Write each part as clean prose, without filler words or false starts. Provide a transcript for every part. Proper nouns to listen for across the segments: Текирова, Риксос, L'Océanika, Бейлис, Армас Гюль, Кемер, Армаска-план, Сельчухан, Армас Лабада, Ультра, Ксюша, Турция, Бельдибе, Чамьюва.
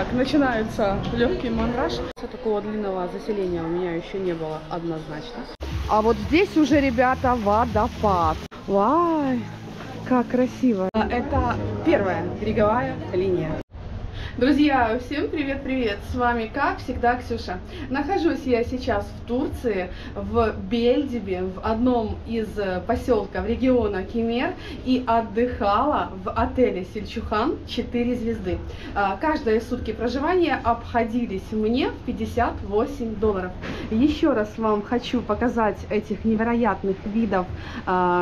Так, начинается легкий мандраж. Такого длинного заселения у меня еще не было однозначно. А вот здесь уже, ребята, водопад. Вау, как красиво. Это первая береговая линия. Друзья, всем привет-привет! С вами, как всегда, Ксюша. Нахожусь я сейчас в Турции, в Бельдибе, в одном из поселков региона Кемер, и отдыхала в отеле Сельчухан 4 звезды. Каждые сутки проживания обходились мне в $58. Еще раз вам хочу показать этих невероятных видов,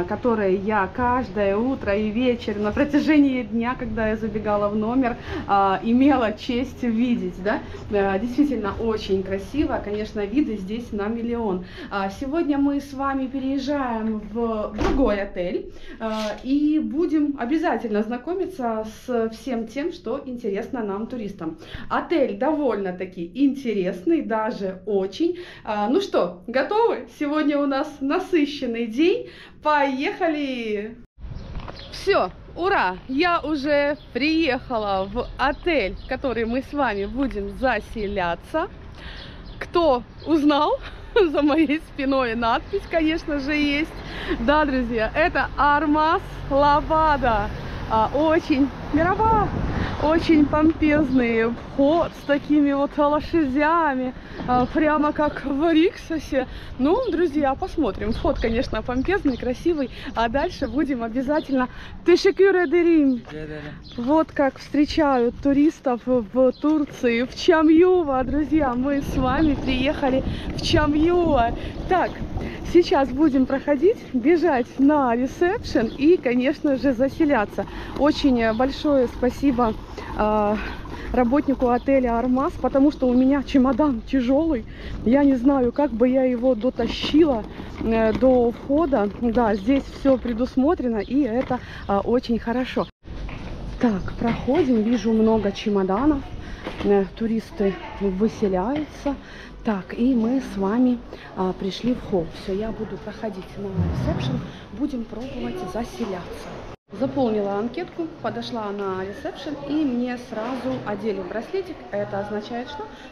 которые я каждое утро и вечер на протяжении дня, когда я забегала в номер, имела честь видеть, да, действительно очень красиво, конечно, виды здесь на миллион. Сегодня мы с вами переезжаем в другой отель и будем обязательно знакомиться с всем тем, что интересно нам, туристам. Отель довольно-таки интересный, даже очень. Ну что, готовы? Сегодня у нас насыщенный день, поехали! Все! Ура! Я уже приехала в отель, в который мы с вами будем заселяться. Кто узнал, за моей спиной надпись, конечно же, есть. Да, друзья, это Армас Лабада. Очень мировая, очень помпезный вход с такими вот лошадями, прямо как в Риксосе. Ну, друзья, посмотрим. Вход, конечно, помпезный, красивый, а дальше будем обязательно... Вот как встречают туристов в Турции, в Чамьюва. Друзья, мы с вами приехали в Чамьюва. Так, сейчас будем проходить, бежать на ресепшн и, конечно же, заселяться. Очень большое спасибо работнику отеля Армас, потому что у меня чемодан тяжелый. Я не знаю, как бы я его дотащила до входа. Да, здесь все предусмотрено, и это очень хорошо. Так, проходим. Вижу много чемоданов. Туристы выселяются. Так, и мы с вами пришли в холл. Все, я буду проходить на ресепшн. Будем пробовать заселяться. Заполнила анкетку, подошла на ресепшн, и мне сразу одели браслетик. Это означает,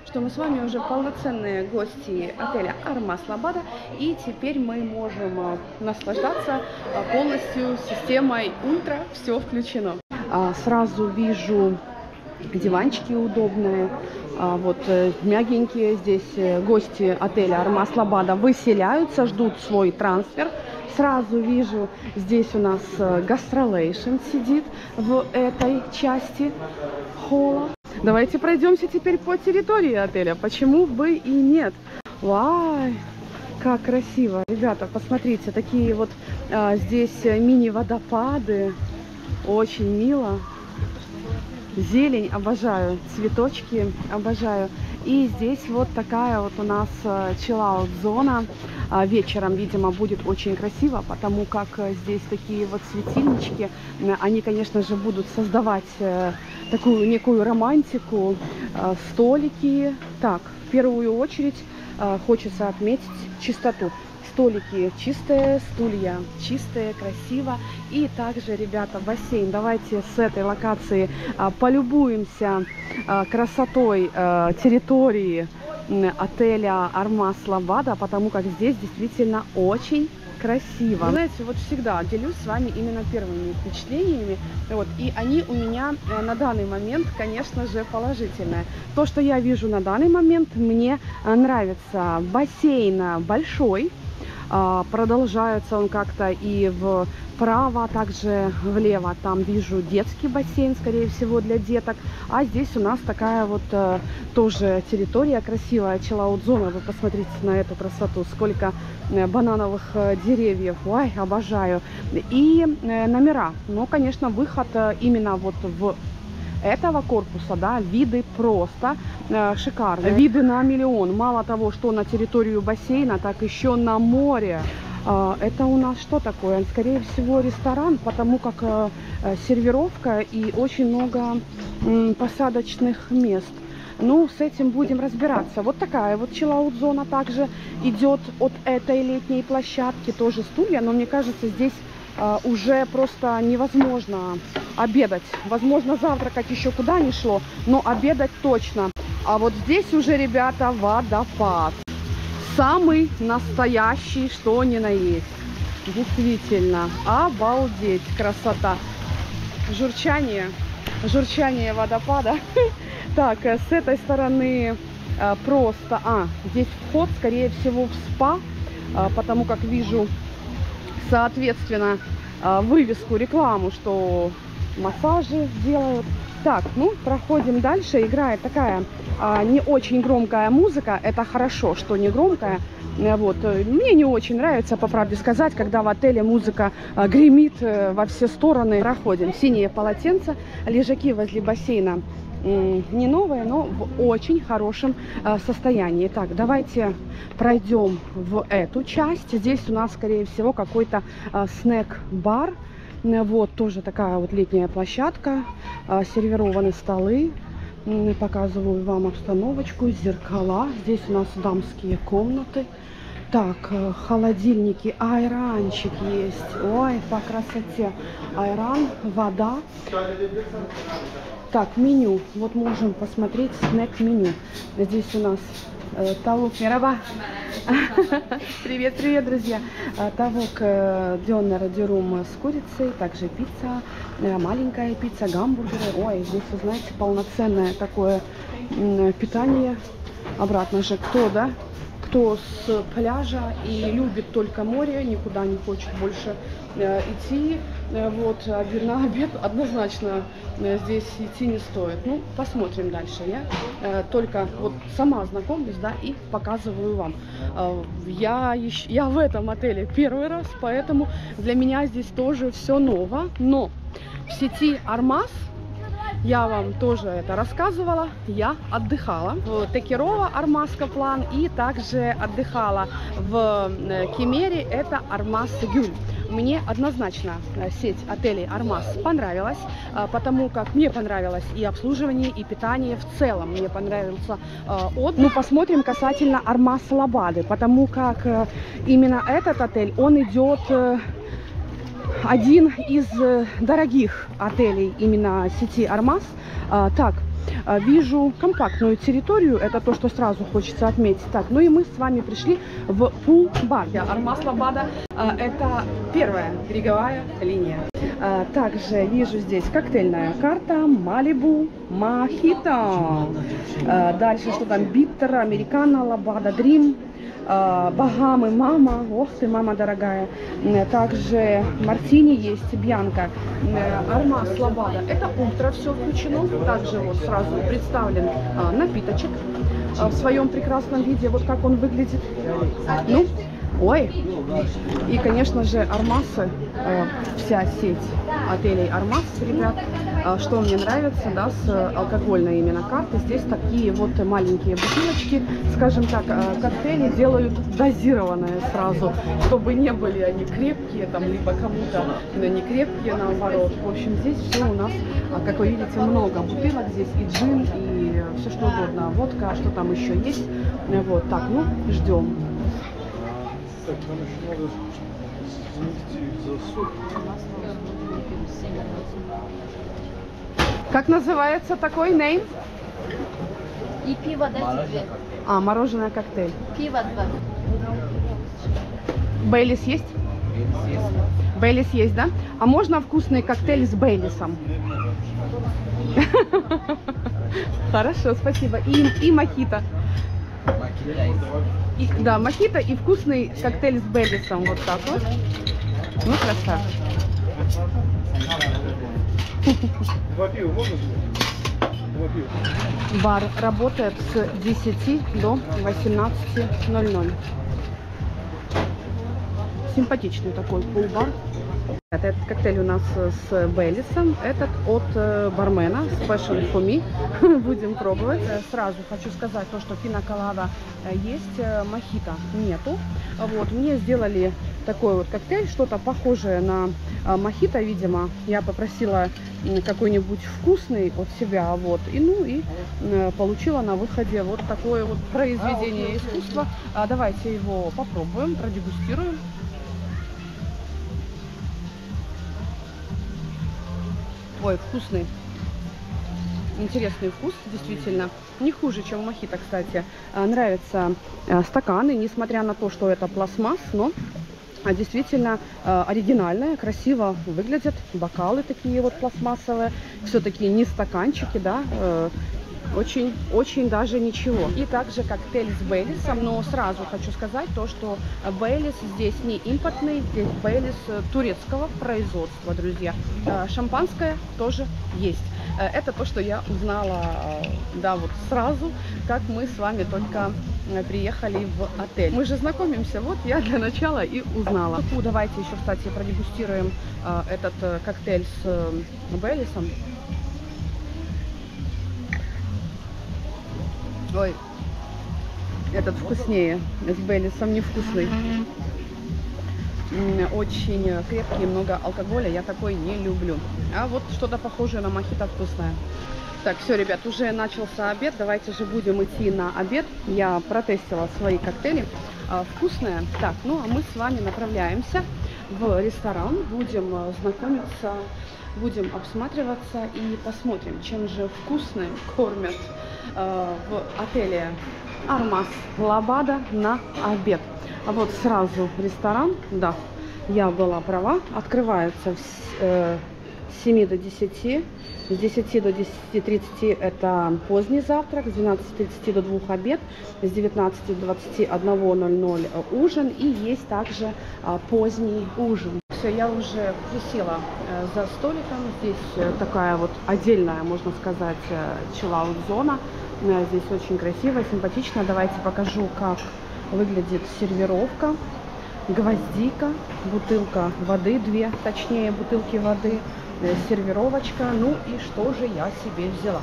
что мы с вами уже полноценные гости отеля Армас Лабада, и теперь мы можем наслаждаться полностью системой ультра, все включено. Сразу вижу диванчики удобные, вот мягенькие. Здесь гости отеля Армас Лабада выселяются, ждут свой трансфер. Сразу вижу, здесь у нас гастролейшн сидит в этой части холла. Давайте пройдемся теперь по территории отеля, почему бы и нет. Вау, как красиво. Ребята, посмотрите, такие вот здесь мини-водопады, очень мило. Зелень обожаю, цветочки обожаю. И здесь вот такая вот у нас чиллаут-зона. Вечером, видимо, будет очень красиво, потому как здесь такие вот светильнички, они, конечно же, будут создавать такую некую романтику. Столики. Так, в первую очередь хочется отметить чистоту. Столики чистые, стулья чистые, красиво. И также, ребята, бассейн. Давайте с этой локации полюбуемся красотой территории отеля Армас Лабада, потому как здесь действительно очень красиво. Вы знаете, вот всегда делюсь с вами именно первыми впечатлениями, вот, и они у меня на данный момент, конечно же, положительные. То, что я вижу на данный момент, мне нравится. Бассейн большой. Продолжается он как-то и вправо, также влево. Там вижу детский бассейн, скорее всего, для деток. А здесь у нас такая вот тоже территория красивая, чиллаут-зона. Вы посмотрите на эту красоту, сколько банановых деревьев. Ой, обожаю. И номера. Но, конечно, выход именно вот в этого корпуса, да, виды просто шикарные. Виды на миллион. Мало того, что на территорию бассейна, так еще на море. Это у нас что такое? Скорее всего, ресторан, потому как сервировка и очень много посадочных мест. Ну, с этим будем разбираться. Вот такая вот чиллаут-зона также идет от этой летней площадки. Тоже стулья, но мне кажется, здесь уже просто невозможно обедать. Возможно, завтракать еще куда ни шло, но обедать точно. А вот здесь уже, ребята, водопад. Самый настоящий, что ни на есть. Действительно, обалдеть, красота. Журчание, журчание водопада. Так, с этой стороны просто... здесь вход, скорее всего, в спа, потому как вижу, соответственно, вывеску, рекламу, что массажи делают. Так, ну, проходим дальше. Играет такая не очень громкая музыка. Это хорошо, что не громкая. Вот. Мне не очень нравится, по правде сказать, когда в отеле музыка гремит во все стороны. Проходим. Синие полотенца, лежаки возле бассейна не новые, но в очень хорошем состоянии. Так, давайте пройдем в эту часть. Здесь у нас, скорее всего, какой-то снэк-бар. Вот тоже такая вот летняя площадка, сервированы столы. Показываю вам обстановочку, зеркала. Здесь у нас дамские комнаты. Так, холодильники, айранчик есть. Ой, по красоте. Айран, вода. Так, меню. Вот можем посмотреть снэк-меню. Здесь у нас тавук мераба. Привет-привет, друзья. Тавук дёнер дюрум с курицей, также пицца, маленькая пицца, гамбургеры. Ой, здесь, вы знаете, полноценное такое питание. Обратно же, кто, да? Кто с пляжа и любит только море, никуда не хочет больше идти, вот, на обед однозначно здесь идти не стоит. Ну, посмотрим дальше. Я только вот сама знакомлюсь, да, и показываю вам. Я в этом отеле первый раз, поэтому для меня здесь тоже все ново. Но в сети Армас, я вам тоже это рассказывала, я отдыхала в Текирова, Армаска-план, и также отдыхала в Кемере, это Армас Гюль. Мне однозначно сеть отелей Армас понравилась, потому как мне понравилось и обслуживание, и питание в целом. Мне понравился отдых. Ну, посмотрим касательно Армас Лабады, потому как именно этот отель, он идет... Один из дорогих отелей именно сети Армас. Так, вижу компактную территорию. Это то, что сразу хочется отметить. Так, ну и мы с вами пришли в пул-бар. Армас Лабада – это первая береговая линия. Также вижу здесь коктейльная карта, малибу, мохито. Дальше что там? Биттер, американо, лабада, дрим. Багамы, мама, ох ты, мама дорогая. Также мартини есть, бьянка. Армас Лабада, это утро все включено. Также вот сразу представлен напиточек в своем прекрасном виде. Вот как он выглядит. Ну, ой. И, конечно же, Армасы, вся сеть отелей Армас, ребят. Что мне нравится, да, с алкогольной именно карты, здесь такие вот маленькие бутылочки, скажем так, коктейли делают дозированные сразу, чтобы не были они крепкие, там, либо кому-то не крепкие, наоборот. В общем, здесь все у нас, как вы видите, много бутылок, здесь и джин, и все что угодно, водка, что там еще есть. Вот так, ну, ждем. Так, нам еще надо занести за сок. Как называется такой нейм? И пиво дайте. Мороженое коктейль. Пиво 2. Бейлис есть? Бейлис есть, да? А можно вкусный коктейль с бейлисом? Хорошо, спасибо. И мохито. Да, мохито и вкусный коктейль с бейлисом. Вот так вот. Ну, красавчик. Два пива можно? Два пива. Бар работает с 10 до 18:00. Симпатичный такой пул-бар. Этот коктейль у нас с бейлисом, этот от бармена, Special for me. Будем пробовать. Сразу хочу сказать то, что пинаколада есть, мохито нету. Вот, мне сделали такой вот коктейль, что-то похожее на мохито, видимо. Я попросила какой-нибудь вкусный от себя, вот, и ну и получила на выходе вот такое вот произведение искусства. Давайте его попробуем, продегустируем. Ой, вкусный. Интересный вкус, действительно. Не хуже, чем мохито, кстати. Нравятся стаканы, несмотря на то, что это пластмасс, но действительно оригинальная, красиво выглядят. Бокалы такие вот пластмассовые. Все-таки не стаканчики, да. Очень даже ничего. И также коктейль с Бейлисом, но сразу хочу сказать то, что Бейлис здесь не импортный, здесь Бейлис турецкого производства, друзья. Шампанское тоже есть. Это то, что я узнала, да, вот сразу, как мы с вами только приехали в отель. Мы же знакомимся, вот я для начала и узнала. Ну, давайте еще, кстати, продегустируем этот коктейль с Бейлисом. Ой, этот вкуснее, с Бейлисом невкусный. Очень крепкий, много алкоголя, я такой не люблю. А вот что-то похожее на мохито вкусное. Так, все, ребят, уже начался обед, давайте же будем идти на обед. Я протестила свои коктейли, вкусные. Так, ну а мы с вами направляемся в ресторан, будем знакомиться, будем обсматриваться и посмотрим, чем же вкусные кормят в отеле Армас Лабада на обед. А вот сразу ресторан, да, я была права, открывается с 7 до 10, с 10 до 10:30 это поздний завтрак, с 12:30 до 2 обед, с 19 до 21:00 ужин и есть также поздний ужин. Все, я уже присела за столиком, здесь такая вот отдельная, можно сказать, чиллаут-зона. Здесь очень красиво, симпатично. Давайте покажу, как выглядит сервировка. Гвоздика, бутылка воды, две, точнее, бутылки воды, сервировочка. Ну и что же я себе взяла?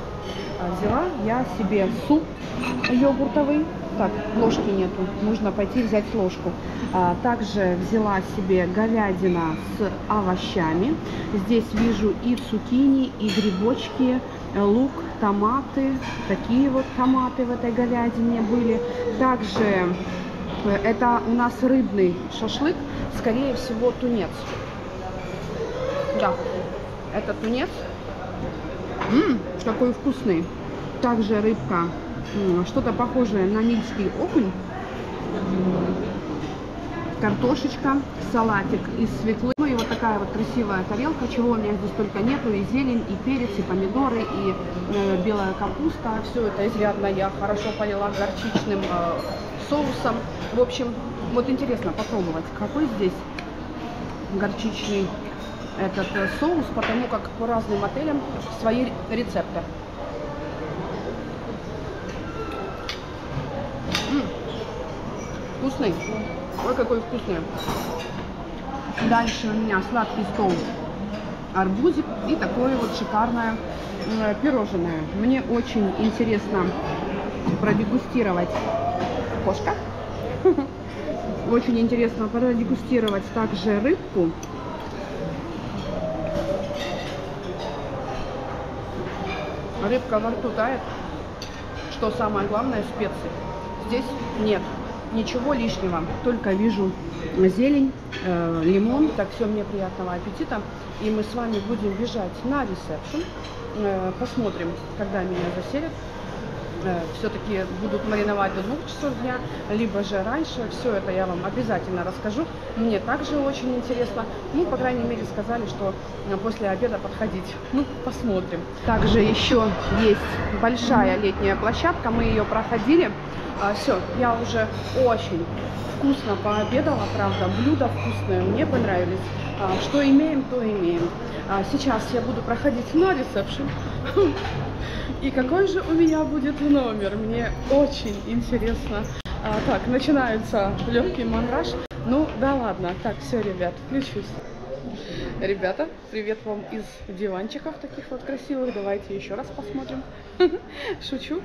Взяла я себе суп йогуртовый. Так, ложки нету, нужно пойти взять ложку. Также взяла себе говядина с овощами. Здесь вижу и цукини, и грибочки, лук, томаты. Такие вот томаты в этой говядине были. Также это у нас рыбный шашлык, скорее всего тунец. Да, это тунец. Какой вкусный. Также рыбка. Что-то похожее на нильский окунь. Картошечка, салатик из свеклы. Ну и вот такая вот красивая тарелка, чего у меня здесь только нету. И зелень, и перец, и помидоры, и белая капуста. Все это изрядно я хорошо полила горчичным соусом. В общем, вот интересно попробовать, какой здесь горчичный этот соус, потому как по разным отелям свои рецепты. Вкусный. Ой, какой вкусный. Дальше у меня сладкий стол, арбузик и такое вот шикарное пирожное. Мне очень интересно продегустировать кошка. Очень интересно продегустировать также рыбку. Рыбка во рту тает. Что самое главное, специи. Здесь нет ничего лишнего, только вижу зелень, лимон. Так, все, мне приятного аппетита. И мы с вами будем бежать на ресепшн. Посмотрим, когда меня заселят. Все-таки будут мариновать до 2 часов дня, либо же раньше. Все это я вам обязательно расскажу. Мне также очень интересно. Ну, по крайней мере, сказали, что после обеда подходить. Ну, посмотрим. Также еще есть большая летняя площадка. Мы ее проходили. Все, я уже очень вкусно пообедала. Правда, блюда вкусные, мне понравились. Что имеем, то имеем. Сейчас я буду проходить на ресепшн. И какой же у меня будет номер? Мне очень интересно. Так, начинается легкий мандраж. Ну да ладно. Так, все, ребят, включусь. Ребята, привет вам из диванчиков таких вот красивых. Давайте еще раз посмотрим. Шучу.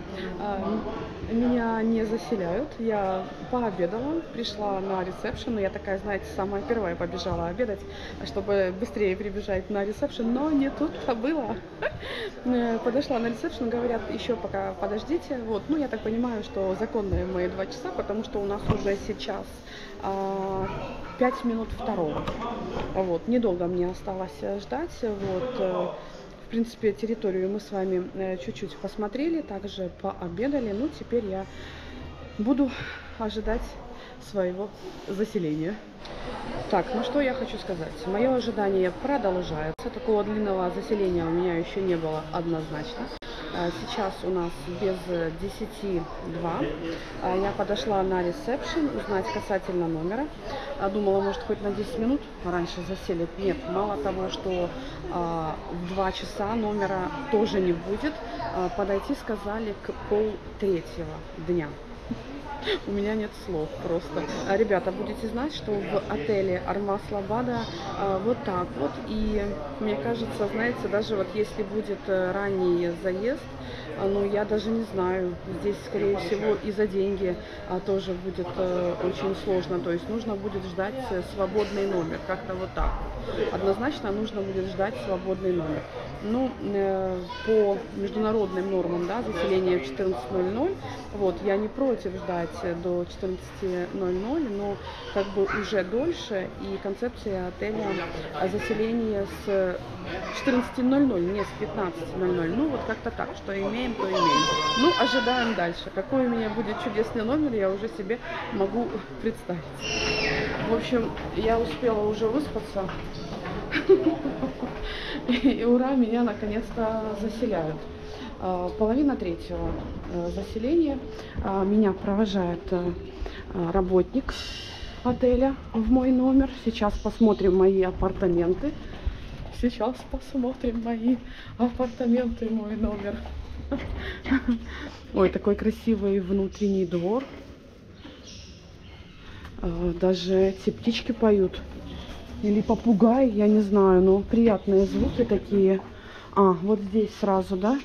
Меня не заселяют. Я пообедала, пришла на ресепшн. Я такая, знаете, самая первая побежала обедать, чтобы быстрее прибежать на ресепшн. Но не тут-то было. Подошла на ресепшн, говорят, еще пока подождите. Вот, ну я так понимаю, что законные мои 2 часа, потому что у нас уже сейчас 5 минут 2. Вот, недолго мне осталось ждать. Вот. В В принципе, территорию мы с вами чуть-чуть посмотрели, также пообедали. Ну, теперь я буду ожидать своего заселения. Так, ну что я хочу сказать. Мое ожидание продолжается. Такого длинного заселения у меня еще не было однозначно. Сейчас у нас без 10:02. Я подошла на ресепшн узнать касательно номера. Думала, может, хоть на 10 минут раньше заселят. Нет, мало того, что в 2 часа номера тоже не будет. Подойти сказали к 2:30 дня. У меня нет слов просто. Ребята, будете знать, что в отеле Армас Лабада вот так вот. И мне кажется, знаете, даже вот если будет ранний заезд, ну я даже не знаю, здесь скорее всего и за деньги тоже будет очень сложно. То есть нужно будет ждать свободный номер, как-то вот так. Однозначно нужно будет ждать свободный номер. Ну, по международным нормам, да, заселение в 14:00, вот, я не против ждать до 14:00, но как бы уже дольше, и концепция отеля заселение с 14:00, не с 15:00, ну вот как-то так, что имеем, то имеем. Ну, ожидаем дальше. Какой у меня будет чудесный номер, я уже себе могу представить. В общем, я успела уже выспаться. И ура, меня наконец-то заселяют. 2:30 заселения. Меня провожает работник отеля в мой номер. Сейчас посмотрим мои апартаменты. Сейчас посмотрим мои апартаменты, мой номер. Ой, такой красивый внутренний двор. Даже эти птички поют. Или попугай, я не знаю, но приятные звуки такие. А, вот здесь сразу, да?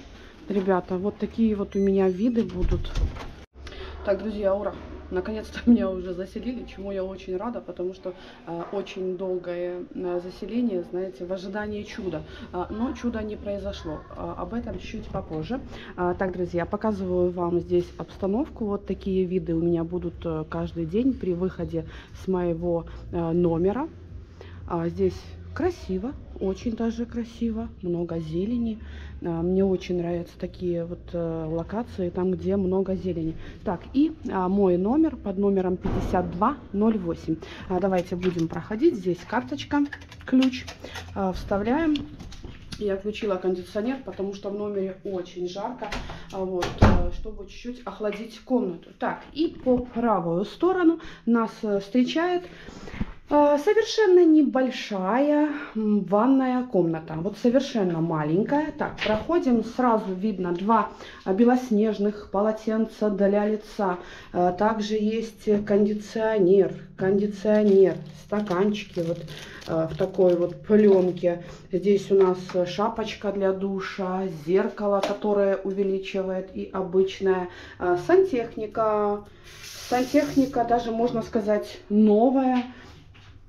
Ребята, вот такие вот у меня виды будут. Так, друзья, ура! Наконец-то меня уже заселили, чему я очень рада, потому что очень долгое заселение, знаете, в ожидании чуда. Но чуда не произошло. Об этом чуть попозже. Так, друзья, я показываю вам здесь обстановку. Вот такие виды у меня будут каждый день при выходе с моего номера. Здесь красиво, очень даже красиво, много зелени. Мне очень нравятся такие вот локации, там, где много зелени. Так, и мой номер под номером 5208. Давайте будем проходить. Здесь карточка, ключ. Вставляем. Я включила кондиционер, потому что в номере очень жарко, вот, чтобы чуть-чуть охладить комнату. Так, и по правую сторону нас встречает совершенно небольшая ванная комната, вот совершенно маленькая. Так, проходим, сразу видно 2 белоснежных полотенца для лица. Также есть кондиционер, стаканчики вот в такой вот пленке. Здесь у нас шапочка для душа, зеркало, которое увеличивает, и обычная сантехника. Сантехника даже, можно сказать, новая.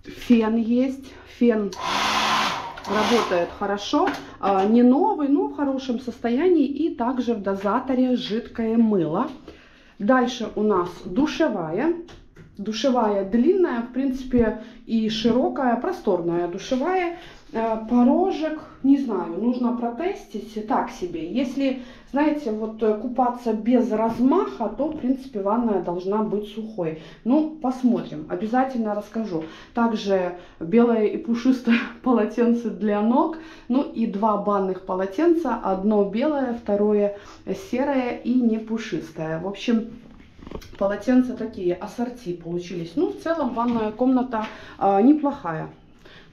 Фен есть, фен работает хорошо, не новый, но в хорошем состоянии, и также в дозаторе жидкое мыло. Дальше у нас душевая, длинная, в принципе, и широкая, просторная душевая. Порожек, не знаю, нужно протестить, так себе. Если, знаете, вот купаться без размаха, то, в принципе, ванная должна быть сухой. Ну, посмотрим, обязательно расскажу. Также белое и пушистое полотенце для ног, ну и 2 банных полотенца, одно белое, второе серое и не пушистое. В общем, полотенца такие, ассорти получились. Ну, в целом, ванная комната неплохая.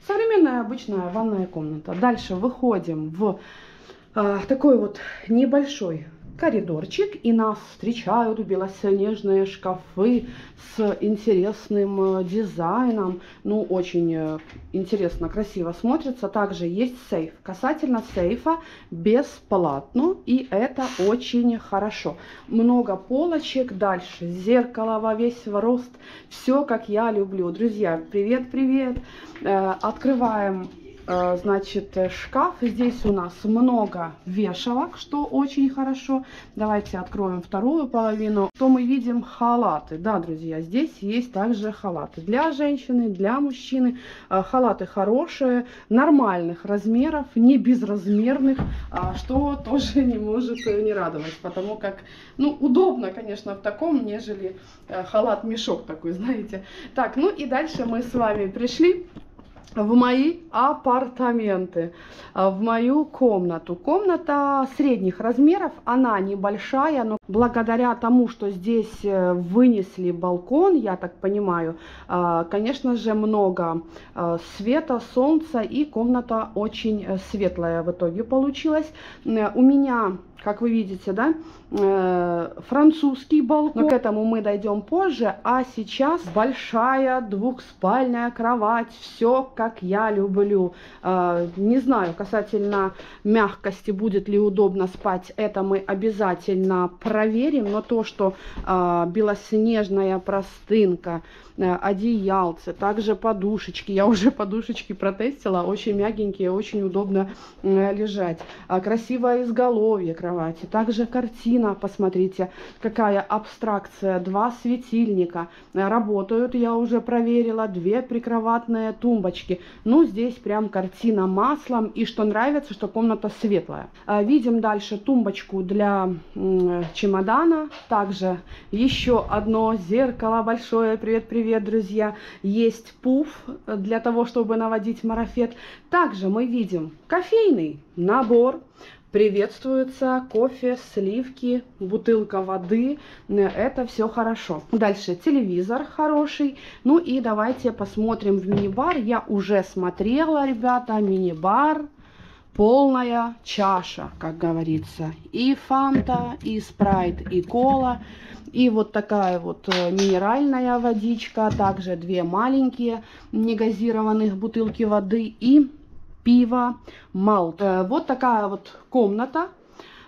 Современная обычная ванная комната. Дальше выходим в такой вот небольшой коридорчик, и нас встречают белоснежные шкафы с интересным дизайном. Ну, очень интересно, красиво смотрится. Также есть сейф. Касательно сейфа, бесплатно, и это очень хорошо. Много полочек, дальше зеркало во весь рост. Все, как я люблю. Друзья, привет-привет. Открываем Значит, шкаф. Здесь у нас много вешалок, что очень хорошо. Давайте откроем вторую половину. Что мы видим? Халаты. Да, друзья, здесь есть также халаты для женщины, для мужчины. Халаты хорошие, нормальных размеров, не безразмерных, что тоже не может не радовать, потому как, ну, удобно, конечно, в таком, нежели халат-мешок такой, знаете. Так, ну и дальше мы с вами пришли в мои апартаменты, в мою комнату. Комната средних размеров, она небольшая, но благодаря тому, что здесь вынесли балкон, я так понимаю, конечно же, много света, солнца, и комната очень светлая в итоге получилась. У меня, как вы видите, да, французский балкон, но к этому мы дойдем позже. А сейчас большая двухспальная кровать, все как я люблю. Не знаю, касательно мягкости, будет ли удобно спать, это мы обязательно проверим. Но то, что белоснежная простынка, одеяльцы, также подушечки, я уже подушечки протестила, очень мягенькие, очень удобно лежать. Красивое изголовье кровати, также картина, посмотрите, какая абстракция, два светильника работают, я уже проверила, две прикроватные тумбочки, ну здесь прям картина маслом, и что нравится, что комната светлая. Видим дальше тумбочку для чемодана, также еще одно зеркало большое, привет-привет. Привет, друзья! Есть пуф для того, чтобы наводить марафет. Также мы видим кофейный набор. Приветствуется кофе, сливки, бутылка воды. Это все хорошо. Дальше телевизор хороший. Ну и давайте посмотрим в мини-бар. Я уже смотрела, ребята, мини-бар. Полная чаша, как говорится. И фанта, и спрайт, и кола. И вот такая вот минеральная водичка. Также две маленькие негазированных бутылки воды. И пиво Малт. Вот такая вот комната.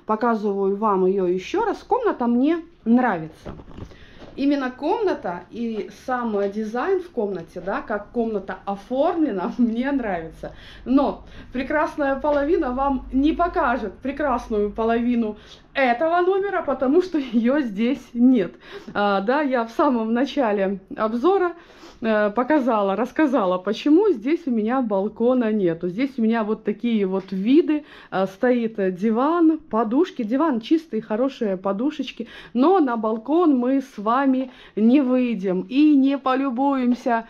Показываю вам ее еще раз. Комната мне нравится. Именно комната и сам дизайн в комнате, да, как комната оформлена, мне нравится. Но прекрасная половина вам не покажет прекрасную половину этого номера, потому что ее здесь нет. Да, я в самом начале обзора показала, рассказала, почему здесь у меня балкона нету. Здесь у меня вот такие вот виды. Стоит диван, подушки. Диван чистый, хорошие подушечки. Но на балкон мы с вами не выйдем и не полюбуемся,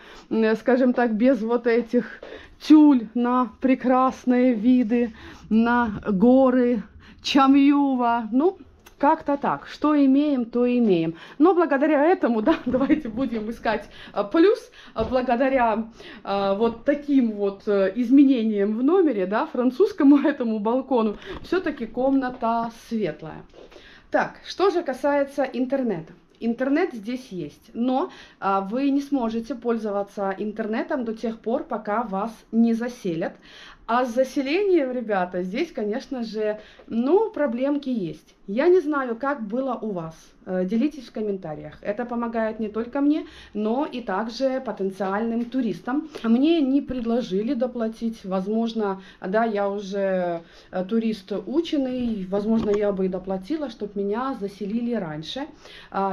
скажем так, без вот этих тюль на прекрасные виды, на горы Чамьюва. Ну, как-то так. Что имеем, то имеем. Но благодаря этому, да, давайте будем искать плюс. Благодаря вот таким вот изменениям в номере, да, французскому этому балкону, все-таки комната светлая. Так, что же касается интернета. Интернет здесь есть, но вы не сможете пользоваться интернетом до тех пор, пока вас не заселят. А с заселением, ребята, здесь, конечно же, ну, проблемки есть. Я не знаю, как было у вас. Делитесь в комментариях. Это помогает не только мне, но и также потенциальным туристам. Мне не предложили доплатить. Возможно, да, я уже турист ученый. Возможно, я бы и доплатила, чтобы меня заселили раньше.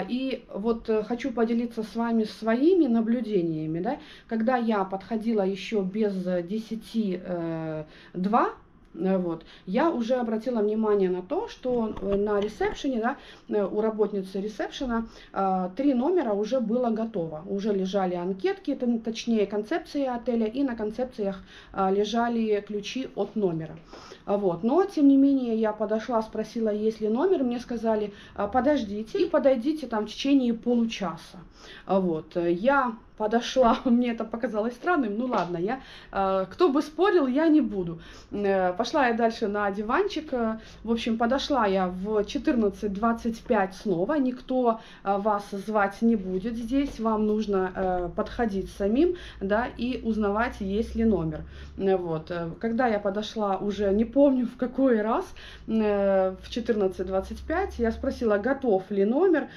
И вот хочу поделиться с вами своими наблюдениями. Да? Когда я подходила еще без 10:02, вот, я уже обратила внимание на то, что на ресепшене, да, у работницы ресепшена 3 номера уже было готово. Уже лежали анкетки, точнее концепции отеля, и на концепциях лежали ключи от номера. Вот. Но, тем не менее, я подошла, спросила, есть ли номер. Мне сказали, подождите и подойдите там в течение получаса. Вот. Я подошла, мне это показалось странным, ну ладно, я, кто бы спорил, я не буду. Пошла я дальше на диванчик, в общем, подошла я в 14:25 снова, никто вас звать не будет здесь, вам нужно подходить самим, да, и узнавать, есть ли номер. Вот, когда я подошла уже, не помню в какой раз, в 14:25, я спросила, готов ли номер,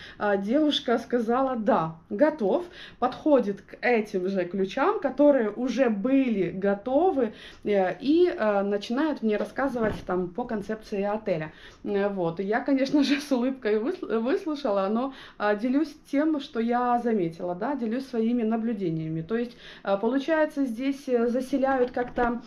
девушка сказала, да, готов, подходит приходит к этим же ключам, которые уже были готовы, и начинает мне рассказывать там по концепции отеля. Вот. И я, конечно же, с улыбкой выслушала, но делюсь тем, что я заметила, да, делюсь своими наблюдениями. То есть, получается, здесь заселяют как-то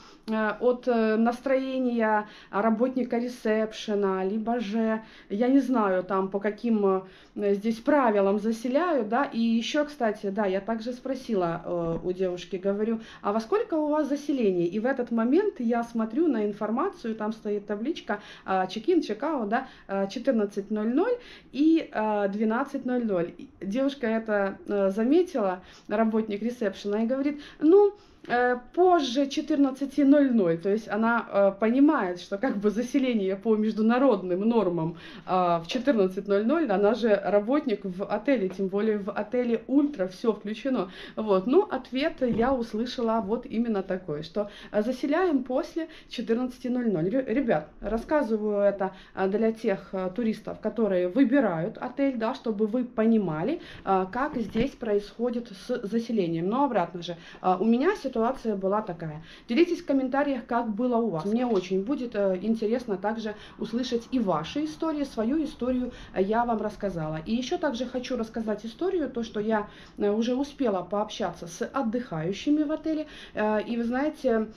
от настроения работника ресепшена, либо же, я не знаю, там по каким здесь правилам заселяют, да, и еще, кстати, да, я также спросила у девушки, говорю, а во сколько у вас заселений? И в этот момент я смотрю на информацию, там стоит табличка чек-ин, чек-аут, да, 14:00 и 12:00. Девушка это заметила, работник ресепшена, и говорит, ну, позже 14:00, то есть она понимает, что как бы заселение по международным нормам в 14:00, она же работник в отеле, тем более в отеле Ультра, все включено. Вот, ну, ответ я услышала вот именно такой, что заселяем после 14:00. Ребят, рассказываю это для тех туристов, которые выбирают отель, да, чтобы вы понимали, как здесь происходит с заселением. Но обратно же, у меня ситуация была такая. Делитесь в комментариях, как было у вас. Мне очень будет интересно также услышать и ваши истории, свою историю я вам рассказала. И еще также хочу рассказать историю, то, что я уже успела пообщаться с отдыхающими в отеле. И вы знаете,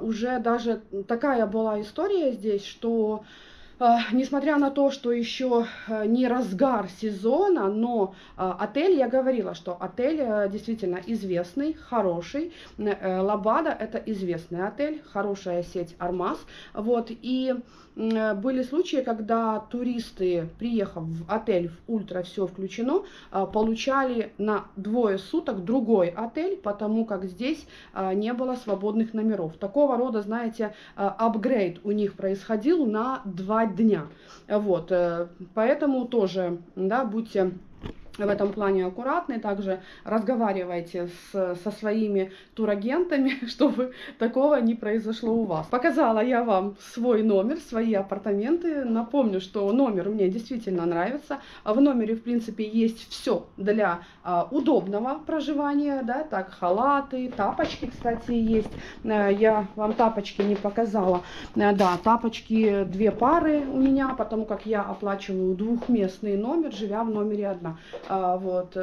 уже даже такая была история здесь, что... Несмотря на то, что еще не разгар сезона, но отель, я говорила, что отель действительно известный, хороший. Лабада — это известный отель, хорошая сеть Армас. Вот, и были случаи, когда туристы, приехав в отель в Ультра, все включено, получали на двое суток другой отель, потому как здесь не было свободных номеров. Такого рода, знаете, апгрейд у них происходил на 2 дня. Вот, поэтому тоже, да, будьте в этом плане аккуратны, также разговаривайте со своими турагентами, чтобы такого не произошло у вас. Показала я вам свой номер, свои апартаменты. Напомню, что номер мне действительно нравится. В номере, в принципе, есть все для удобного проживания, да, так, халаты, тапочки, кстати, есть. Я вам тапочки не показала. Да, тапочки 2 пары у меня, потому как я оплачиваю двухместный номер, живя в номере одна. Вот.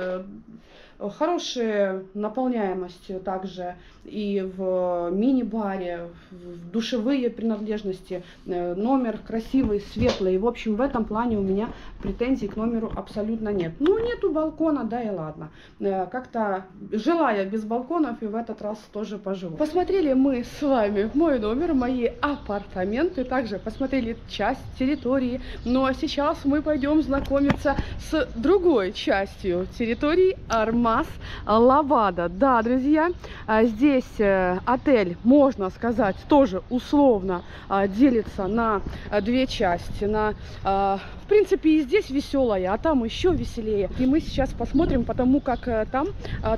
Хорошая наполняемость также и в мини-баре, в душевые принадлежности, номер красивый, светлый. В общем, в этом плане у меня претензий к номеру абсолютно нет. Ну, нету балкона, да и ладно. Как-то жила я без балконов и в этот раз тоже поживу. Посмотрели мы с вами мой номер, мои апартаменты, также посмотрели часть территории. Ну, а сейчас мы пойдем знакомиться с другой частью территории Армас Лабада. Да, друзья, здесь отель, можно сказать, тоже условно делится на 2 части. На, в принципе, и здесь веселая, а там еще веселее. И мы сейчас посмотрим, потому как там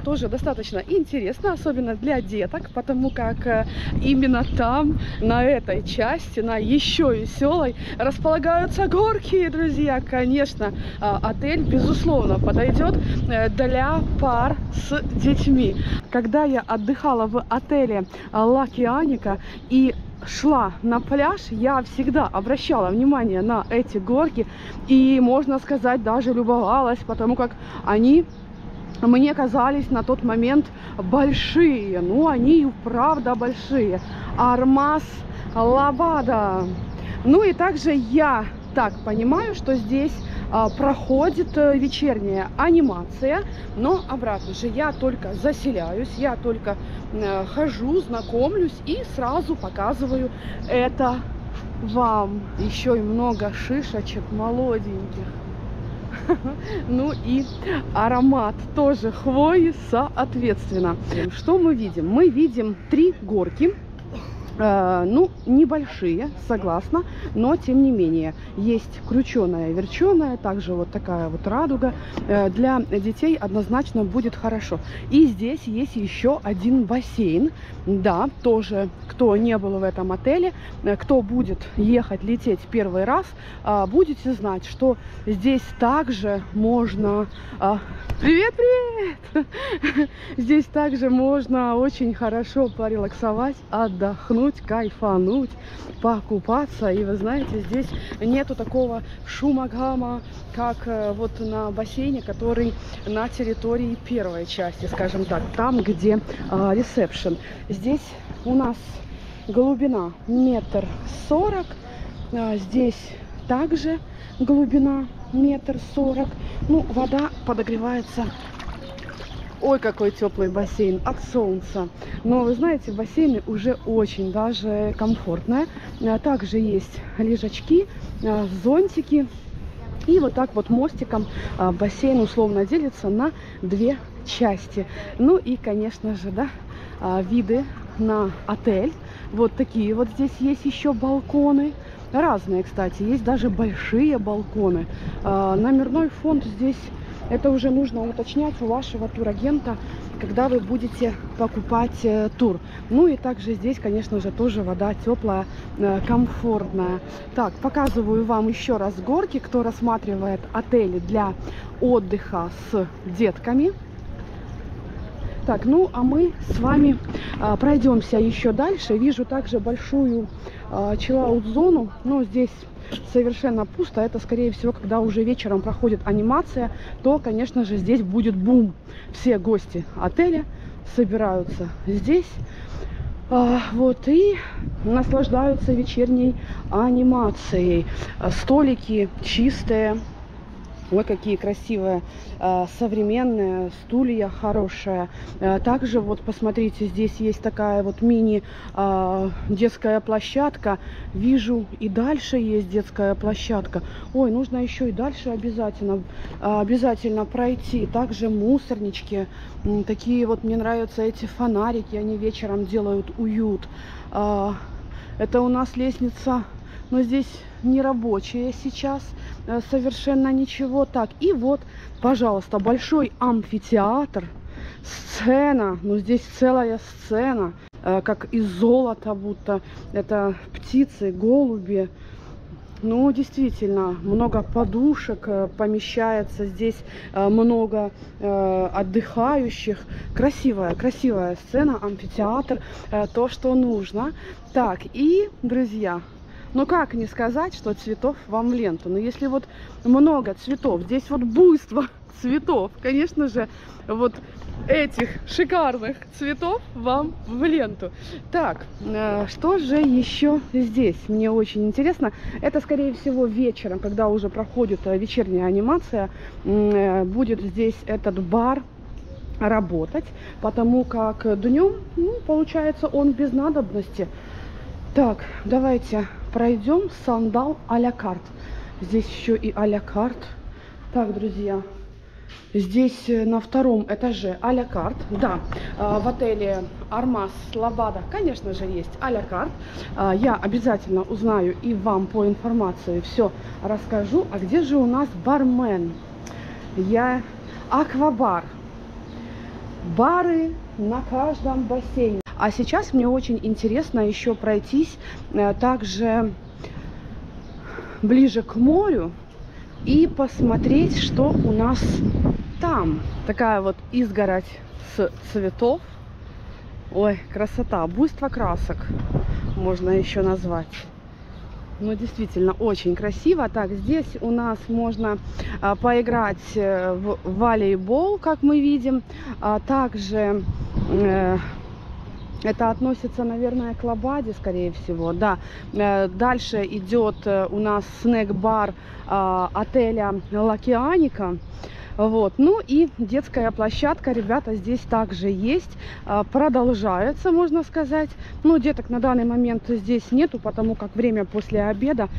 тоже достаточно интересно, особенно для деток, потому как именно там, на этой части, на еще веселой, располагаются горки, друзья. Конечно, отель, безусловно, подойдет для пар с детьми. Когда я отдыхала в отеле L'Océanika и шла на пляж, я всегда обращала внимание на эти горки и, можно сказать, даже любовалась, потому как они мне казались на тот момент большие. Ну, они и правда большие. Армас Лабада. Ну и также я так понимаю, что здесь проходит вечерняя анимация, но обратно же я только заселяюсь, я только хожу, знакомлюсь и сразу показываю это вам. Еще и много шишечек молоденьких. Ну и аромат тоже хвои соответственно. Что мы видим? Мы видим 3 горки. Ну, небольшие, согласна, но тем не менее. Есть крученая, верченая, также вот такая вот радуга. Для детей однозначно будет хорошо. И здесь есть еще один бассейн. Да, тоже, кто не был в этом отеле, кто будет ехать, лететь первый раз, будете знать, что здесь также можно... Привет-привет! Здесь также можно очень хорошо порелаксовать, отдохнуть, кайфануть, покупаться. И вы знаете, здесь нету такого шума-гама, как вот на бассейне, который на территории первой части, скажем так, там, где ресепшн. Здесь у нас глубина 1,40 метра, здесь также глубина 1,40 метра. Ну, вода подогревается. Ой, какой теплый бассейн от солнца. Но вы знаете, бассейны уже очень даже комфортные. Также есть лежачки, зонтики. И вот так вот мостиком бассейн условно делится на две части. Ну и, конечно же, да, виды на отель. Вот такие вот здесь есть еще балконы. Разные, кстати. Есть даже большие балконы. Номерной фонд здесь... Это уже нужно уточнять у вашего турагента, когда вы будете покупать тур. Ну и также здесь, конечно же, тоже вода теплая, комфортная. Так, показываю вам еще раз горки, кто рассматривает отели для отдыха с детками. Так, ну а мы с вами пройдемся еще дальше. Вижу также большую чилаут-зону, но здесь... совершенно пусто. Это, скорее всего, когда уже вечером проходит анимация, то, конечно же, здесь будет бум. Все гости отеля собираются здесь, вот, и наслаждаются вечерней анимацией. Столики чистые. Ой, какие красивые, современные, стулья хорошие. Также вот посмотрите, здесь есть такая вот мини детская площадка. Вижу, и дальше есть детская площадка. Ой, нужно еще и дальше обязательно пройти. Также мусорнички, такие вот, мне нравятся эти фонарики, они вечером делают уют. Это у нас лестница, но здесь не рабочая сейчас, совершенно ничего. Так, и вот, пожалуйста, большой амфитеатр, сцена, ну здесь целая сцена, как из золота будто, это птицы, голуби. Ну, действительно, много подушек помещается, здесь много отдыхающих. Красивая, красивая сцена, амфитеатр, то, что нужно. Так, и, друзья... Ну, как не сказать, что цветов вам в ленту. Но если вот много цветов, здесь вот буйство цветов, конечно же, вот этих шикарных цветов вам в ленту. Так, что же еще здесь? Мне очень интересно. Это, скорее всего, вечером, когда уже проходит вечерняя анимация, будет здесь этот бар работать, потому как днем, ну, получается, он без надобности. Так, давайте... пройдем сандал а-ля карт. Здесь еще и а-ля карт. Так, друзья, здесь на втором этаже а-ля карт. Да, в отеле Армас Лабада, конечно же, есть а-ля карт. Я обязательно узнаю и вам по информации все расскажу. А где же у нас бармен? Аквабар. Бары на каждом бассейне. А сейчас мне очень интересно еще пройтись также ближе к морю и посмотреть, что у нас там. Такая вот изгородь с цветов. Ой, красота, буйство красок можно еще назвать. Ну, действительно, очень красиво. Так, здесь у нас можно поиграть в волейбол, как мы видим. Также... это относится, наверное, к Лабаде, скорее всего, да. Дальше идет у нас снэк-бар отеля L'Océanika. Вот. Ну и детская площадка, ребята, здесь также есть. Продолжается, можно сказать. Но деток на данный момент здесь нету, потому как время после обеда,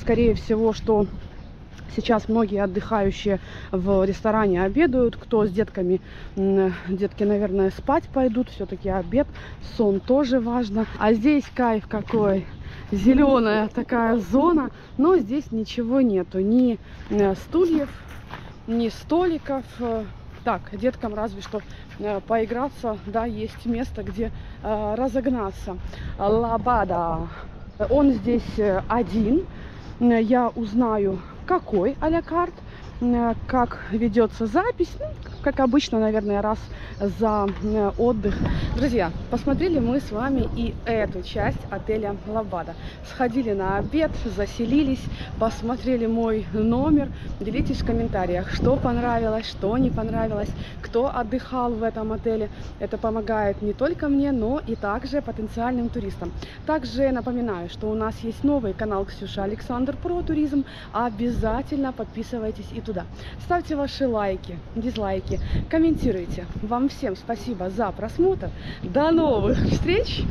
скорее всего, что... Сейчас многие отдыхающие в ресторане обедают. Кто с детками, детки, наверное, спать пойдут. Все-таки обед, сон тоже важно. А здесь кайф какой! Зеленая такая зона. Но здесь ничего нету. Ни стульев, ни столиков. Так, деткам разве что поиграться, да, есть место, где разогнаться. Лабада. Он здесь один. Я узнаю, какой а-ля карт, как ведется запись. Ну, как обычно, наверное, раз за отдых. Друзья, посмотрели мы с вами и эту часть отеля Лабада. Сходили на обед, заселились, посмотрели мой номер. Делитесь в комментариях, что понравилось, что не понравилось, кто отдыхал в этом отеле. Это помогает не только мне, но и также потенциальным туристам. Также напоминаю, что у нас есть новый канал Ксюша Александр про туризм. Обязательно подписывайтесь и туда. Ставьте ваши лайки, дизлайки. Комментируйте. Вам всем спасибо за просмотр. До новых встреч.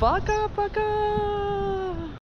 Пока-пока.